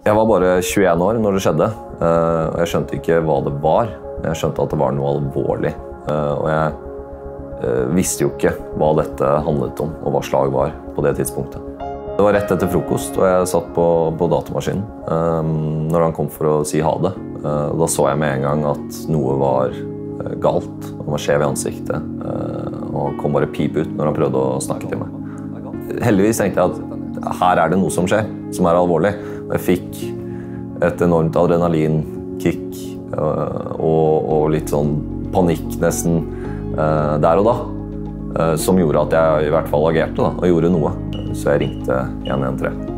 Jeg var bare 21 år når det skjedde, og jeg skjønte ikke hva det var. Jeg skjønte at det var noe alvorlig, og jeg visste jo ikke hva dette handlet om, og hva slag var på det tidspunktet. Det var rett etter frokost, og jeg satt på datamaskinen når han kom for å si ha det. Da så jeg med en gang at noe var galt, han var skjev i ansiktet, og kom bare pip ut når han prøvde å snakke til meg. Heldigvis tenkte jeg at her er det noe som skjer, som er alvorlig. Jeg fikk et enormt adrenalinkick og litt sånn panikk nesten der og da, som gjorde at jeg i hvert fall agerte da, og gjorde noe. Så jeg ringte 113.